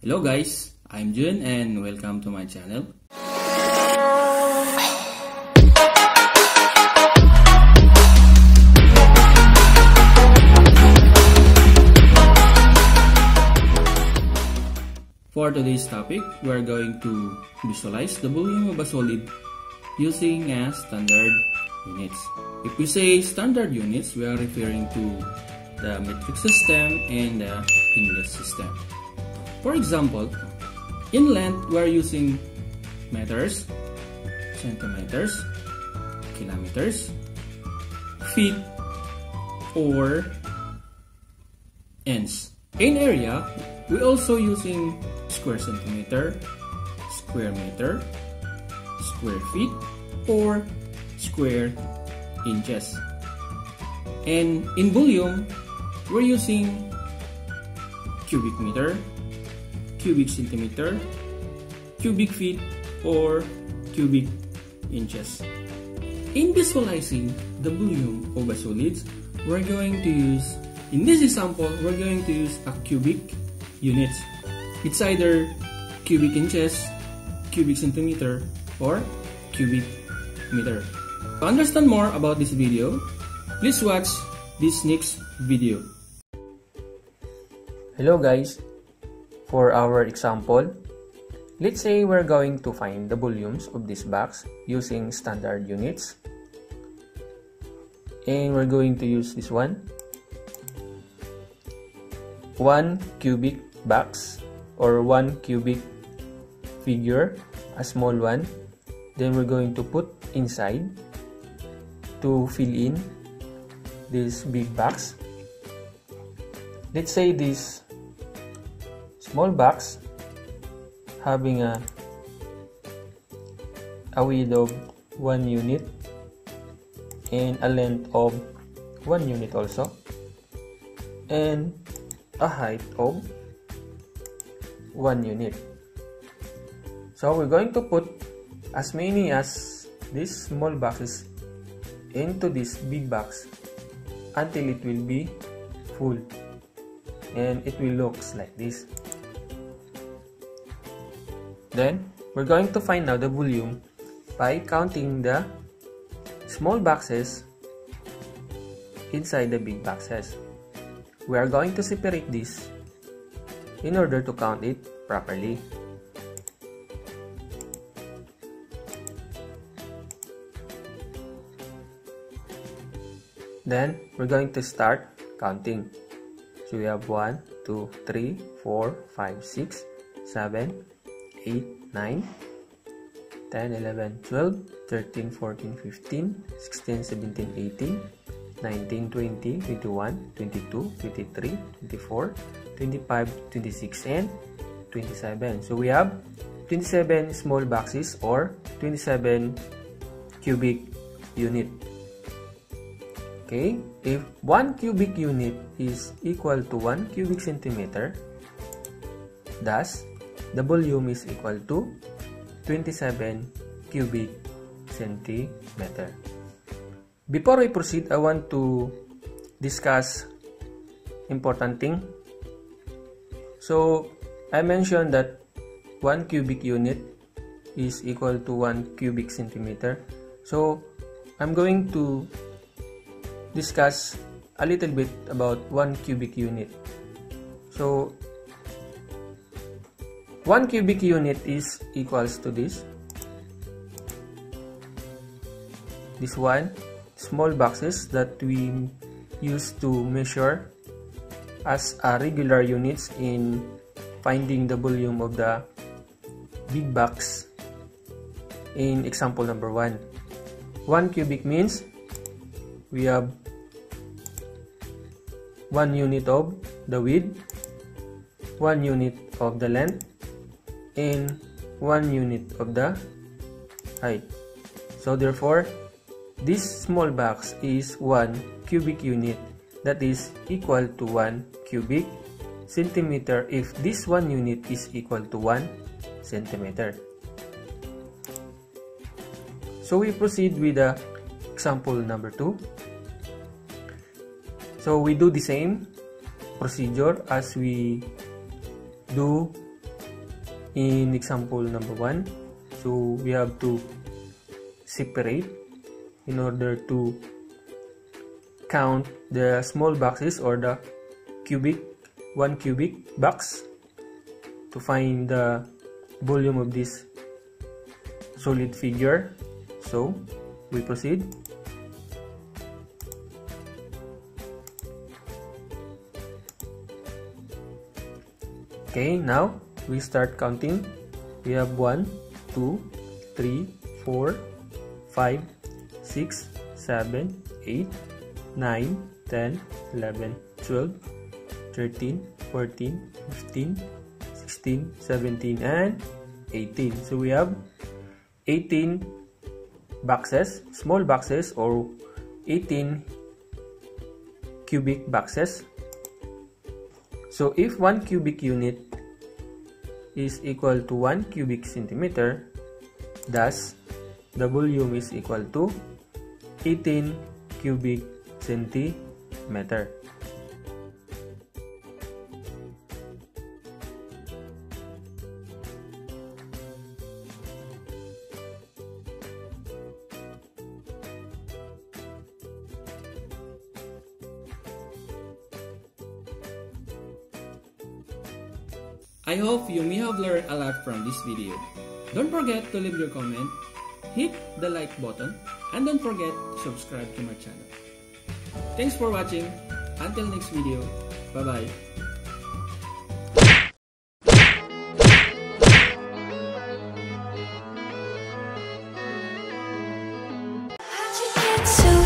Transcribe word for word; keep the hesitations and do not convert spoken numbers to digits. Hello guys, I'm Jun and welcome to my channel. For today's topic, we are going to visualize the volume of a solid using a standard units. If we say standard units, we are referring to the metric system and the inlet system. For example, in length, we are using meters, centimeters, kilometers, feet, or ends. In area, we also using square centimeter, square meter, square feet, or square inches. And in volume, we're using cubic meter, cubic centimeter, cubic feet, or cubic inches. In visualizing the volume of a solid, we're going to use, in this example, we're going to use a cubic unit. It's either cubic inches, cubic centimeter, or cubic meter. To understand more about this video, please watch this next video. Hello guys! For our example, let's say we're going to find the volumes of this box using standard units. And we're going to use this one. One cubic box or one cubic figure, a small one. Then we're going to put inside to fill in this big box. Let's say this small box having a, a width of one unit and a length of one unit also, and a height of one unit. So we're going to put as many as these small boxes into this big box until it will be full, and it will look like this. Then, we're going to find out the volume by counting the small boxes inside the big boxes. We are going to separate this in order to count it properly. Then, we're going to start counting. So, we have one, two, three, four, five, six, seven, eight, nine, ten, eleven, twelve, thirteen, fourteen, fifteen, sixteen, seventeen, eighteen, nineteen, twenty, twenty-one, twenty-two, twenty-three, twenty-four, twenty-five, twenty-six, and twenty-seven. So we have twenty-seven small boxes or twenty-seven cubic unit. Okay, if one cubic unit is equal to one cubic centimeter, thus the volume is equal to twenty-seven cubic centimeter. Before we proceed, I want to discuss important thing. So, I mentioned that one cubic unit is equal to one cubic centimeter. So, I'm going to discuss a little bit about one cubic unit. So, one cubic unit is equals to this. This one, small boxes that we use to measure as a regular units in finding the volume of the big box in example number one. One cubic means we have one unit of the width, one unit of the length, in one unit of the height. So therefore, this small box is one cubic unit, that is equal to one cubic centimeter if this one unit is equal to one centimeter. So we proceed with the example number two. So we do the same procedure as we do In example number one, so we have to separate in order to count the small boxes or the cubic one cubic box to find the volume of this solid figure. So we proceed. Okay, now we start counting. We have one, two, three, four, five, six, seven, eight, nine, ten, eleven, twelve, thirteen, fourteen, fifteen, sixteen, seventeen and eighteen. So we have eighteen boxes, small boxes, or eighteen cubic boxes. So if one cubic unit is equal to one cubic centimeter, thus the volume is equal to eighteen cubic centimeter. I hope you may have learned a lot from this video. Don't forget to leave your comment, hit the like button, and don't forget to subscribe to my channel. Thanks for watching. Until next video, bye-bye.